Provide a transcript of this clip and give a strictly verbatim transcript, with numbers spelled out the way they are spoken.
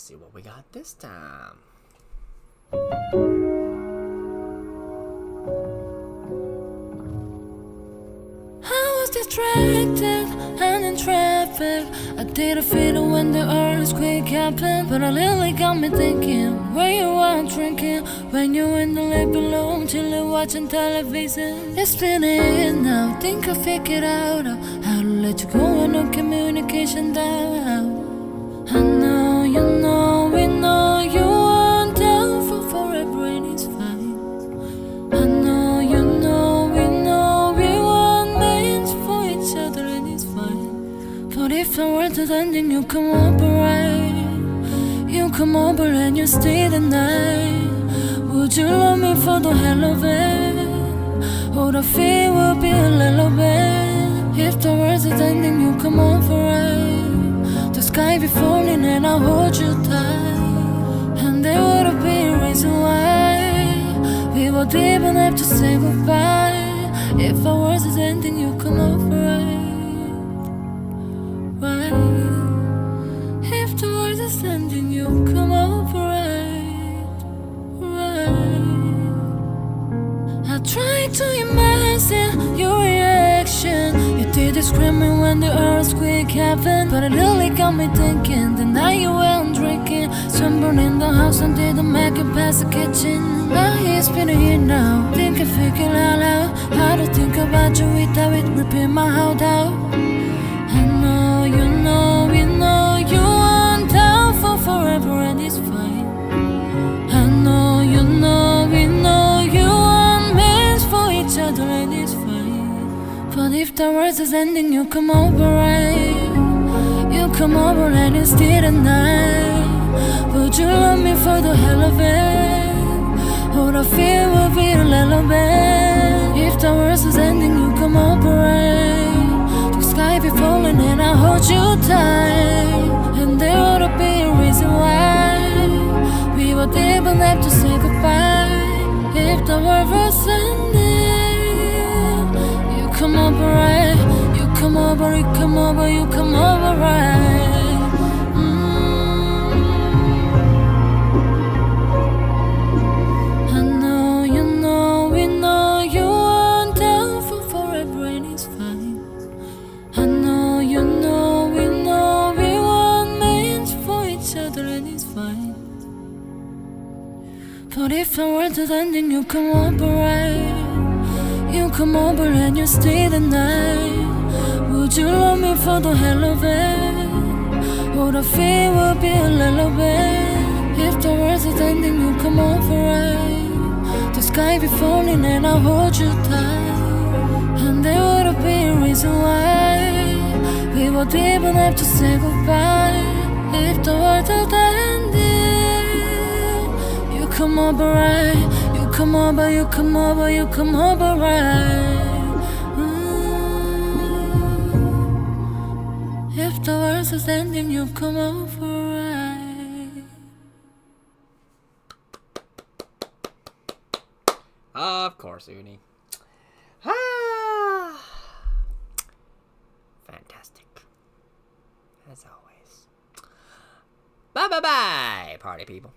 Let's see what we got this time. I was distracted and in traffic. I didn't feel it when the earthquake happened, but it really got me thinking. When you out drinking, when you in the lake below, chilling, watching television. It's been it now. Think I figured out how to let you go and no communication down. I know, you know, we know you are down for forever and it's fine. I know, you know, we know we weren't meant for each other and it's fine. But if the world is ending, you come over, right? You come over and you stay the night. Would you love me for the hell of it? Or the fear will be a little bit. If the world is ending, you come over, right? Sky be falling and I'll hold you tight. And there would've been a reason why we were deep enough to say goodbye. If our words is ending, you come over, right? Right. If the words is ending, you come over, right? Right. I tried to imagine your reaction. You did it screaming when the earthquake happened, but it really got me thinking. The night you went drinking, sunburned in the house and didn't make it past the kitchen. Now it's been here now. Think I figured out how, how to think about you without it ripping my heart out. I know, you know, we know you want out for forever and it's fine. I know, you know, we know you want meant for each other and it's fine. But if the world is ending, you come over, right? You come over and you stay the night. Would you love me for the hell of it? Or the fear will be a little bit. If the world is ending, you come over, right? The sky be falling and I hold you tight. And there ought to be a reason why we were deep enough to say goodbye. If the world was ending, come over, right? You come over, you come over, you come over, right? Mm. I know, you know, we know you are down for forever and it's fine. I know, you know, we know we weren't meant for each other and it's fine. But if the world is ending, you come over, right? You come over and you stay the night. Would you love me for the hell of it? Or the fear will be a little bit. If the world is ending, you come over, right? The sky be falling and I'll hold you tight. And there would've been a reason why we were deep enough to say goodbye. If the world is ending, you come over, right? You come over, you come over, you come over, right? Mm. If the world is ending, you come over, right? Of course, Uni. Ah. Fantastic. As always. Bye bye bye, party people.